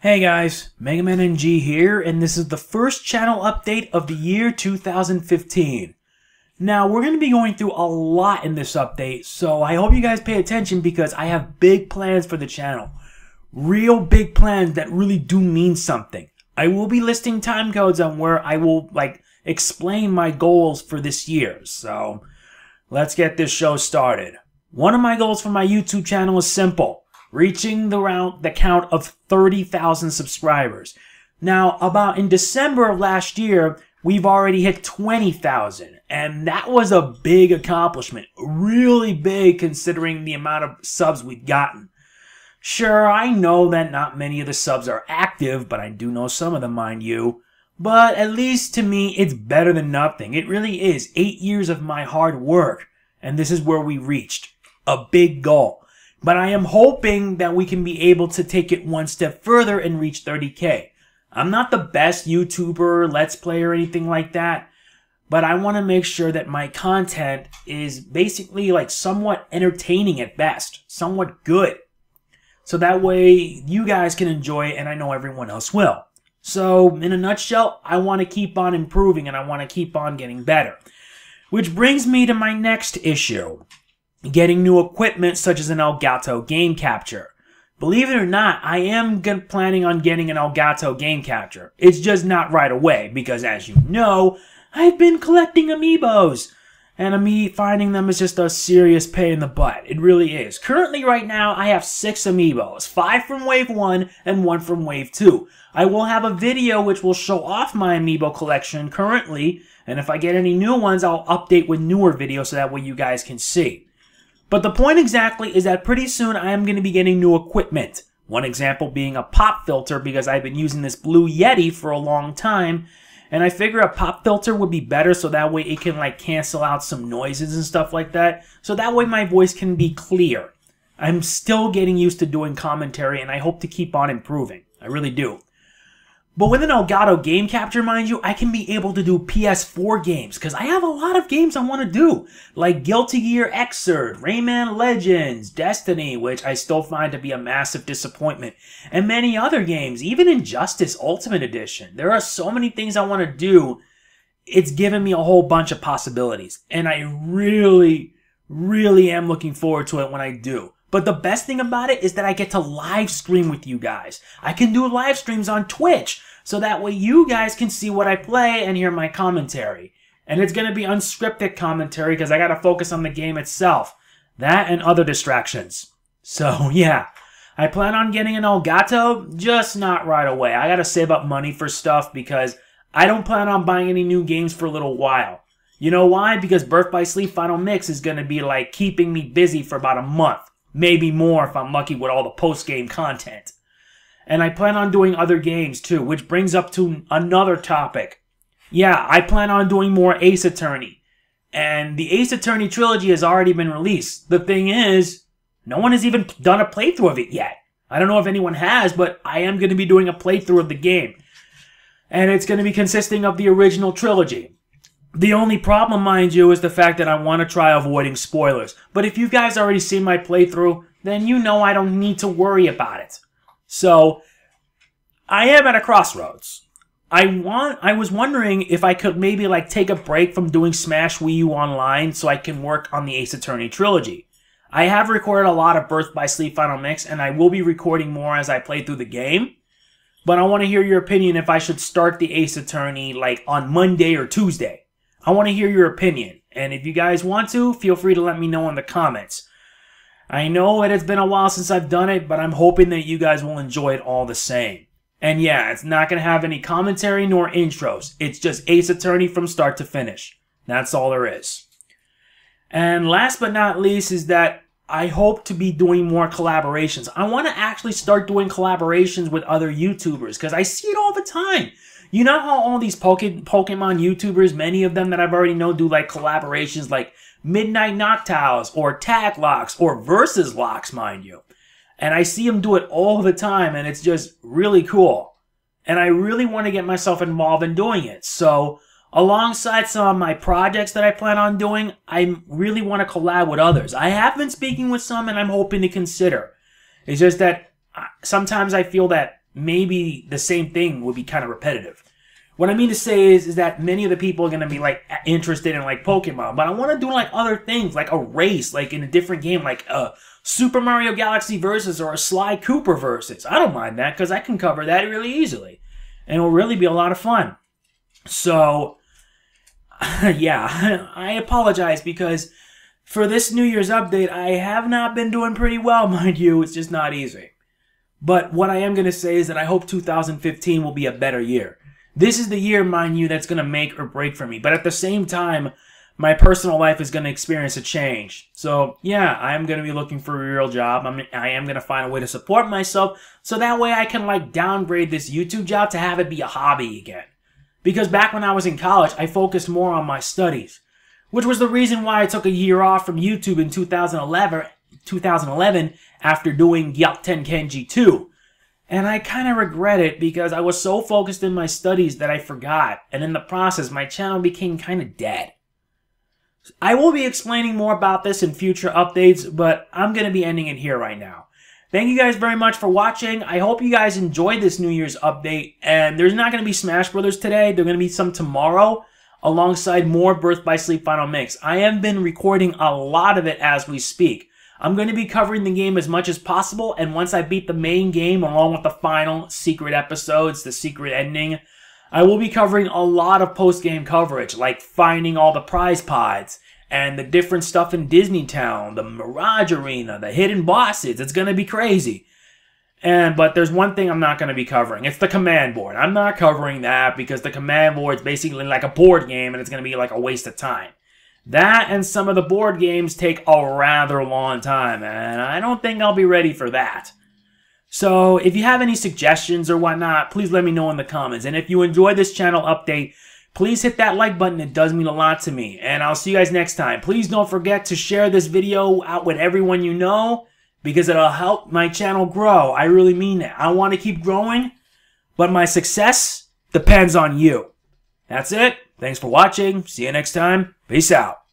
Hey guys, MegaManNG here, and this is the first channel update of the year 2015. Now, we're going to be going through a lot in this update, so I hope you guys pay attention because I have big plans for the channel. Real big plans that really do mean something. I will be listing time codes on where I will, explain my goals for this year, so let's get this show started. One of my goals for my YouTube channel is simple. Reaching the count of 30,000 subscribers. Now, about in December of last year, we've already hit 20,000, and that was a big accomplishment. Really big considering the amount of subs we've gotten. Sure, I know that not many of the subs are active, but I do know some of them, mind you. But at least to me, it's better than nothing. It really is. 8 years of my hard work, and this is where we reached. A big goal. But I am hoping that we can be able to take it one step further and reach 30K. I'm not the best YouTuber, Let's Play, or anything like that, but I want to make sure that my content is basically somewhat entertaining at best, somewhat good. So that way you guys can enjoy it and I know everyone else will. So in a nutshell, I want to keep on improving and I want to keep on getting better. Which brings me to my next issue. Getting new equipment such as an Elgato Game Capture. Believe it or not, I am planning on getting an Elgato Game Capture. It's just not right away because, as you know, I've been collecting Amiibos. And finding them is just a serious pain in the butt. It really is. Currently, right now, I have 6 Amiibos. 5 from Wave 1 and 1 from Wave 2. I will have a video which will show off my Amiibo collection currently. And if I get any new ones, I'll update with newer videos so that way you guys can see. But the point exactly is that pretty soon I am going to be getting new equipment. One example being a pop filter because I've been using this Blue Yeti for a long time. And I figure a pop filter would be better so that way it can cancel out some noises and stuff like that. So that way my voice can be clear. I'm still getting used to doing commentary and I hope to keep on improving. I really do. But with an Elgato Game Capture, mind you, I can be able to do PS4 games, because I have a lot of games I want to do, like Guilty Gear Xrd, Rayman Legends, Destiny, which I still find to be a massive disappointment, and many other games, even Injustice Ultimate Edition. There are so many things I want to do, it's given me a whole bunch of possibilities, and I really, really am looking forward to it when I do. But the best thing about it is that I get to live stream with you guys. I can do live streams on Twitch, so that way you guys can see what I play and hear my commentary. And it's going to be unscripted commentary because I got to focus on the game itself. That and other distractions. So yeah, I plan on getting an Elgato, just not right away. I got to save up money for stuff because I don't plan on buying any new games for a little while. You know why? Because Birth By Sleep Final Mix is going to be keeping me busy for about a month. Maybe more if I'm lucky with all the post-game content. And I plan on doing other games too, which brings up to another topic. Yeah, I plan on doing more Ace Attorney. And the Ace Attorney trilogy has already been released. The thing is, no one has even done a playthrough of it yet. I don't know if anyone has, but I am going to be doing a playthrough of the game. And it's going to be consisting of the original trilogy. The only problem, mind you, is the fact that I want to try avoiding spoilers. But if you guys already seen my playthrough, then you know I don't need to worry about it. So, I am at a crossroads. I was wondering if I could maybe take a break from doing Smash Wii U Online so I can work on the Ace Attorney trilogy. I have recorded a lot of Birth by Sleep Final Mix, and I will be recording more as I play through the game. But I want to hear your opinion if I should start the Ace Attorney on Monday or Tuesday. I want to hear your opinion, and if you guys want to, feel free to let me know in the comments. I know that it's been a while since I've done it, but I'm hoping that you guys will enjoy it all the same. And yeah, it's not going to have any commentary nor intros. It's just Ace Attorney from start to finish. That's all there is. And last but not least is that I hope to be doing more collaborations. I want to actually start doing collaborations with other YouTubers, because I see it all the time. You know how all these Pokemon YouTubers, many of them that I've already know, do collaborations like Midnight Noctiles or Tag Locks or Versus Locks, mind you. And I see them do it all the time and it's just really cool. And I really want to get myself involved in doing it. So alongside some of my projects that I plan on doing, I really want to collab with others. I have been speaking with some and I'm hoping to consider. It's just that sometimes I feel that maybe the same thing would be kind of repetitive. What I mean to say is that many of the people are going to be, like, interested in, like, Pokemon. But I want to do, like, other things, like a race, like, in a different game, like a Super Mario Galaxy Versus or a Sly Cooper Versus. I don't mind that, because I can cover that really easily. And it'll really be a lot of fun. So, yeah, I apologize, because for this New Year's update, I have not been doing pretty well, mind you. It's just not easy. But what I am going to say is that I hope 2015 will be a better year. This is the year, mind you, that's going to make or break for me. But at the same time, my personal life is going to experience a change. So, yeah, I'm going to be looking for a real job. I am going to find a way to support myself. So that way I can, like, downgrade this YouTube job to have it be a hobby again. Because back when I was in college, I focused more on my studies. Which was the reason why I took a year off from YouTube in 2011 after doing Gyakuten Kenji 2. And I kind of regret it because I was so focused in my studies that I forgot. And in the process, my channel became kind of dead. I will be explaining more about this in future updates, but I'm going to be ending it here right now. Thank you guys very much for watching. I hope you guys enjoyed this New Year's update. And there's not going to be Smash Brothers today. There's going to be some tomorrow alongside more Birth by Sleep Final Mix. I have been recording a lot of it as we speak. I'm going to be covering the game as much as possible, and once I beat the main game along with the final secret episodes, the secret ending, I will be covering a lot of post-game coverage, like finding all the prize pods, and the different stuff in Disney Town, the Mirage Arena, the hidden bosses. It's going to be crazy. But there's one thing I'm not going to be covering. It's the command board. I'm not covering that because the command board is basically like a board game, and it's going to be like a waste of time. That and some of the board games take a rather long time, and I don't think I'll be ready for that. So, if you have any suggestions or whatnot, please let me know in the comments. And if you enjoyed this channel update, please hit that like button. It does mean a lot to me. And I'll see you guys next time. Please don't forget to share this video out with everyone you know, because it'll help my channel grow. I really mean that. I want to keep growing, but my success depends on you. That's it. Thanks for watching. See you next time. Peace out.